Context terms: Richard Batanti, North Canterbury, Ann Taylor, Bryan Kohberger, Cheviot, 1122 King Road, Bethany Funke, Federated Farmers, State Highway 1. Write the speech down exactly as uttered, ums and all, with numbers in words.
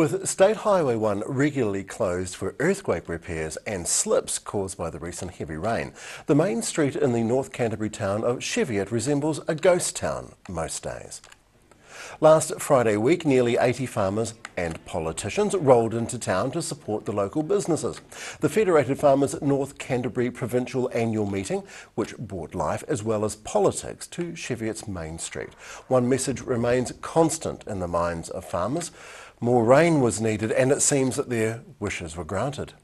With State Highway one regularly closed for earthquake repairs and slips caused by the recent heavy rain, the main street in the North Canterbury town of Cheviot resembles a ghost town most days. Last Friday week, nearly eighty farmers and politicians rolled into town to support the local businesses. The Federated Farmers North Canterbury Provincial Annual Meeting, which brought life as well as politics to Cheviot's Main Street. One message remains constant in the minds of farmers: more rain was needed, and it seems that their wishes were granted.